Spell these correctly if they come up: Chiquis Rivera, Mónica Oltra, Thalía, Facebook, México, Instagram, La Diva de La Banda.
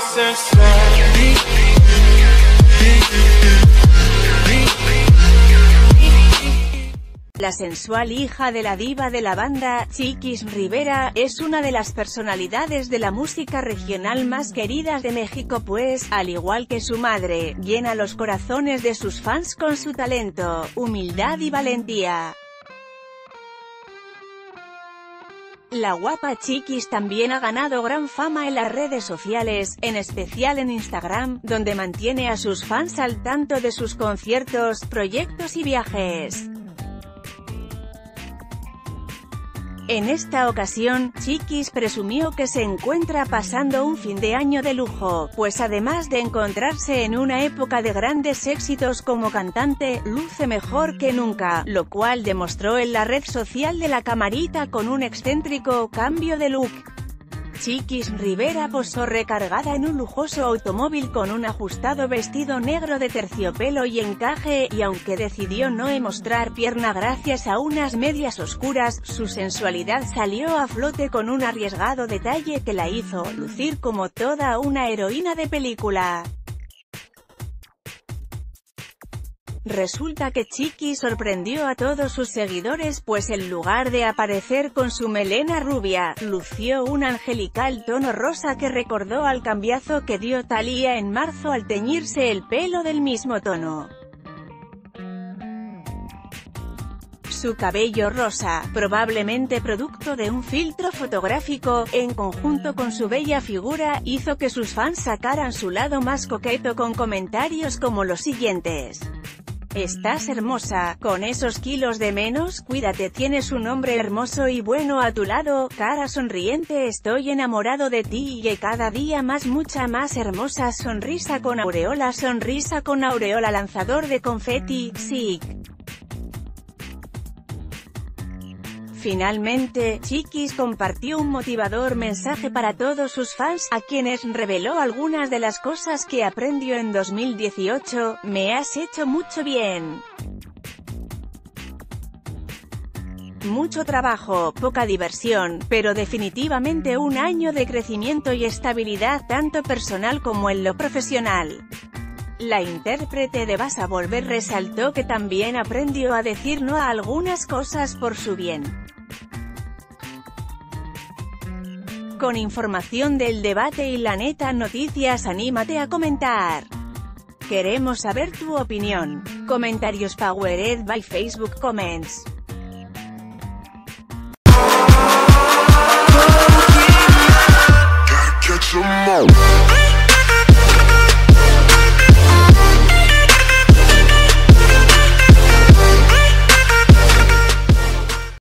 hacer ser. La sensual hija de la diva de la banda, Chiquis Rivera, es una de las personalidades de la música regional más queridas de México pues, al igual que su madre, llena los corazones de sus fans con su talento, humildad y valentía. La guapa Chiquis también ha ganado gran fama en las redes sociales, en especial en Instagram, donde mantiene a sus fans al tanto de sus conciertos, proyectos y viajes. En esta ocasión, Chiquis presumió que se encuentra pasando un fin de año de lujo, pues además de encontrarse en una época de grandes éxitos como cantante, luce mejor que nunca, lo cual demostró en la red social de la camarita con un excéntrico cambio de look. Chiquis Rivera posó recargada en un lujoso automóvil con un ajustado vestido negro de terciopelo y encaje, y aunque decidió no mostrar pierna gracias a unas medias oscuras, su sensualidad salió a flote con un arriesgado detalle que la hizo lucir como toda una heroína de película. Resulta que Chiquis sorprendió a todos sus seguidores pues en lugar de aparecer con su melena rubia, lució un angelical tono rosa que recordó al cambiazo que dio Thalía en marzo al teñirse el pelo del mismo tono. Su cabello rosa, probablemente producto de un filtro fotográfico, en conjunto con su bella figura, hizo que sus fans sacaran su lado más coqueto con comentarios como los siguientes. Estás hermosa, con esos kilos de menos, cuídate, tienes un hombre hermoso y bueno a tu lado, cara sonriente, estoy enamorado de ti y cada día más, mucha más hermosa, sonrisa con aureola, lanzador de confeti, sick. Finalmente, Chiquis compartió un motivador mensaje para todos sus fans, a quienes reveló algunas de las cosas que aprendió en 2018, me has hecho mucho bien. Mucho trabajo, poca diversión, pero definitivamente un año de crecimiento y estabilidad tanto personal como en lo profesional. La intérprete de Vas a Volver resaltó que también aprendió a decir no a algunas cosas por su bien. Con información del debate y La Neta Noticias, anímate a comentar. Queremos saber tu opinión. Comentarios powered by Facebook Comments.